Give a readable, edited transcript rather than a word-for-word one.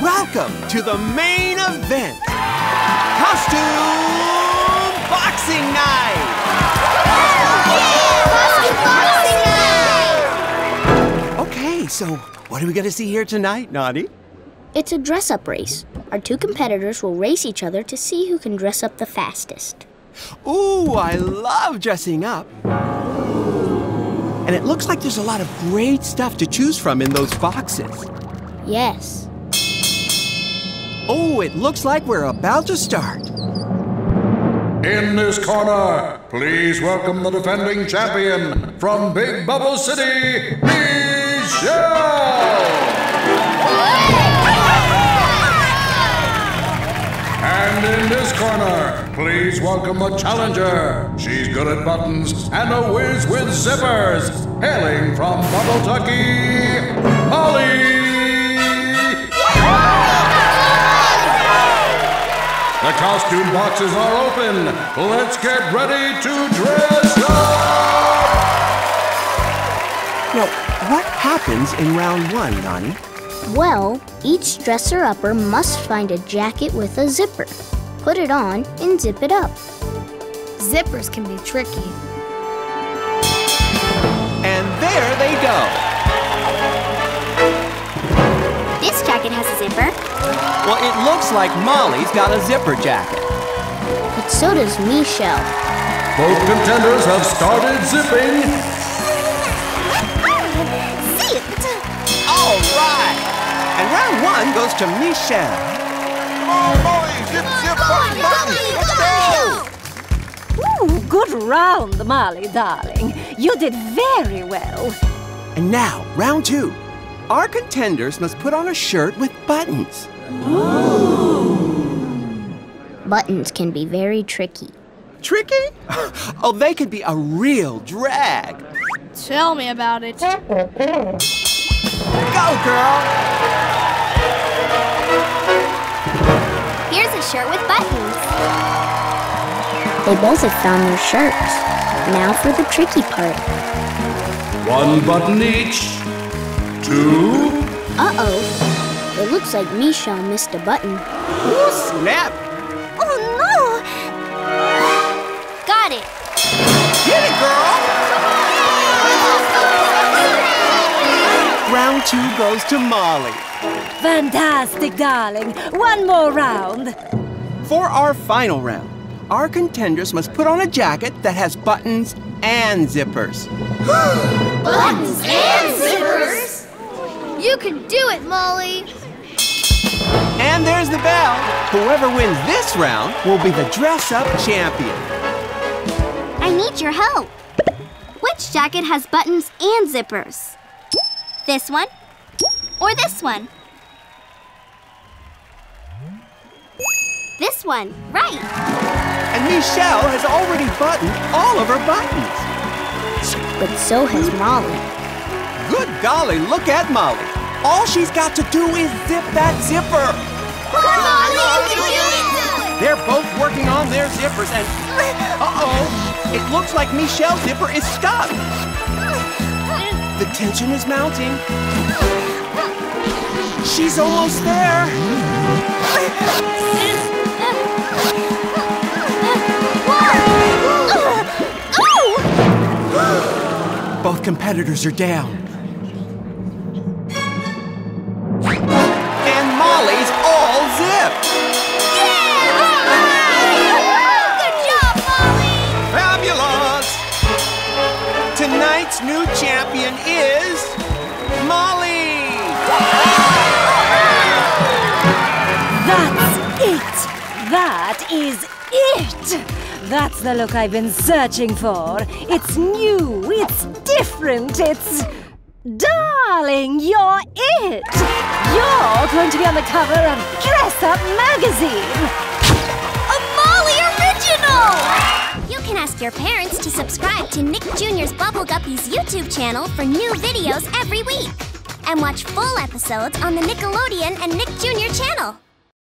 Welcome to the main event, Costume Boxing Night! Costume Boxing Night! Okay, so what are we gonna see here tonight, Naughty? It's a dress-up race. Our two competitors will race each other to see who can dress up the fastest. Ooh, I love dressing up. And it looks like there's a lot of great stuff to choose from in those boxes. Yes. Oh, it looks like we're about to start. In this corner, please welcome the defending champion from Big Bubble City, Mi-chelle! And in this corner, please welcome the challenger. She's good at buttons and a whiz with zippers. Hailing from Bubbletucky, Molly! The costume boxes are open. Let's get ready to dress up! Now, what happens in round one, Donnie? Well, each dresser-upper must find a jacket with a zipper. Put it on and zip it up. Zippers can be tricky. And there they go. This jacket has a zipper. Well, it looks like Molly's got a zipper jacket. But so does Mi-chelle. Both contenders have started zipping. All right! And round one goes to Mi-chelle. Come on, Molly! Zip, zip, Molly! Let's go! Ooh, good round, Molly, darling. You did very well. And now, round two. Our contenders must put on a shirt with buttons. Ooh. Buttons can be very tricky. Tricky? Oh, they could be a real drag. Tell me about it. Go, girl! Here's a shirt with buttons. They both have found their shirts. Now for the tricky part. One button each. Two. Uh-oh. It looks like Mi-chelle missed a button. Ooh, snap! Oh, no! Got it! Get it, girl! Round two goes to Molly. Fantastic, darling. One more round. For our final round, our contenders must put on a jacket that has buttons and zippers. Buttons and zippers? You can do it, Molly. And there's the bell. Whoever wins this round will be the dress-up champion. I need your help. Which jacket has buttons and zippers? This one, or this one? This one, right. And Mi-chelle has already buttoned all of her buttons. But so has Molly. Good golly, look at Molly. All she's got to do is zip that zipper. Come on, Molly, you can do it! They're both working on their zippers and, uh-oh, it looks like Mi-chelle's zipper is stuck. The tension is mounting. She's almost there. Both competitors are down. And Molly's all zipped. Yeah! Good job, Molly! Fabulous! Tonight's new champion is Molly! That's it! That is it! That's the look I've been searching for. It's new, it's different, it's... Darling, you're it! You're going to be on the cover of Dress Up magazine! A Molly original! You can ask your parents to subscribe to Nick Jr.'s Bubble Guppies YouTube channel for new videos every week. And watch full episodes on the Nickelodeon and Nick Jr. channel.